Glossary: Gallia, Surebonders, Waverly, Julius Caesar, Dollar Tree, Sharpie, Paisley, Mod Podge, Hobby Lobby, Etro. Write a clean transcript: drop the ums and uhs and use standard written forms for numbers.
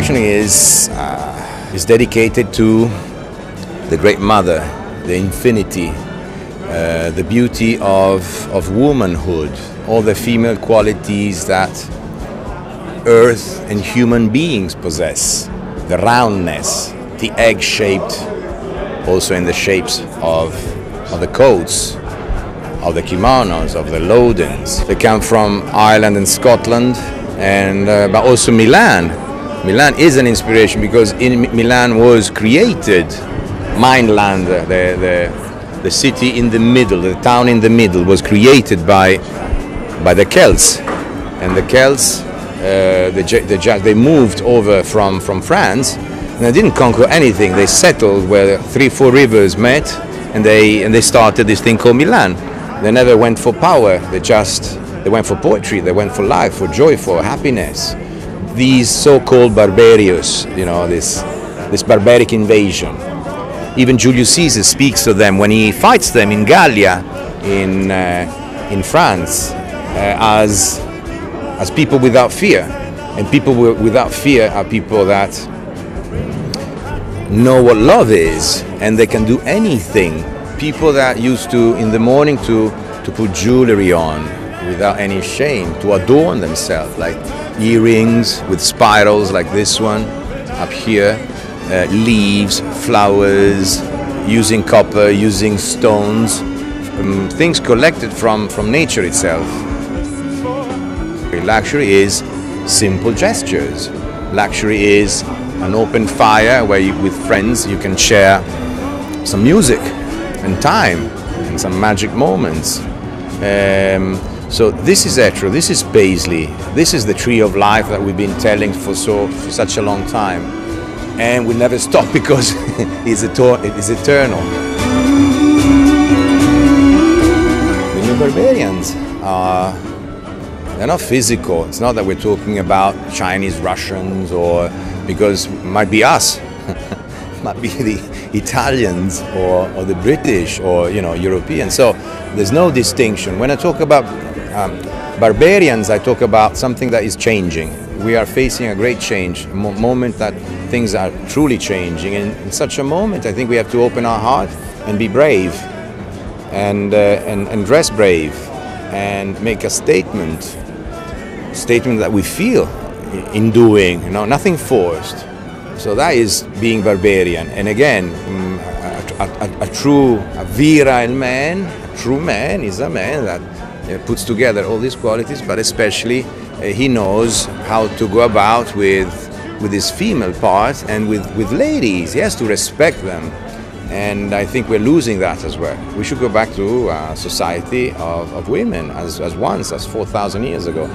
collection is dedicated to the Great Mother, the infinity, the beauty of womanhood, all the female qualities that Earth and human beings possess, the roundness, the egg-shaped, also in the shapes of the coats, of the kimonos, of the lodenns. They come from Ireland and Scotland, and but also Milan. Milan is an inspiration because in Milan was created Mainland, the city in the middle, the town in the middle, was created by the Celts, and the Celts they moved over from France, and they didn't conquer anything. They settled where three or four rivers met, and they started this thing called Milan. They never went for power. They went for poetry. They went for life, for joy, for happiness. These so-called barbarians, you know, this barbaric invasion. Even Julius Caesar speaks of them when he fights them in Gallia, in France, as people without fear. And people without fear are people that know what love is, and they can do anything. People that used to, in the morning, to put jewelry on without any shame, to adorn themselves, like earrings with spirals like this one up here, leaves, flowers, using copper, using stones, things collected from nature itself. Luxury is simple gestures. Luxury is an open fire where you, with friends, you can share some music and time and some magic moments. So this is Etro, this is Paisley, this is the tree of life that we've been telling for such a long time. And we'll never stop because it is eternal. The new barbarians they're not physical. It's not that we're talking about Chinese, Russians, or because it might be us, it might be the Italians or the British or, you know, Europeans. So there's no distinction. When I talk about barbarians, I talk about something that is changing. We are facing a great change, a moment that things are truly changing, and in such a moment I think we have to open our heart and be brave and dress brave and make a statement that we feel in doing, you know, nothing forced. So that is being barbarian, and again a virile man, a true man is a man that puts together all these qualities, but especially he knows how to go about with his female part and with ladies. He has to respect them, and I think we're losing that as well. We should go back to a society of women as once, as 4,000 years ago.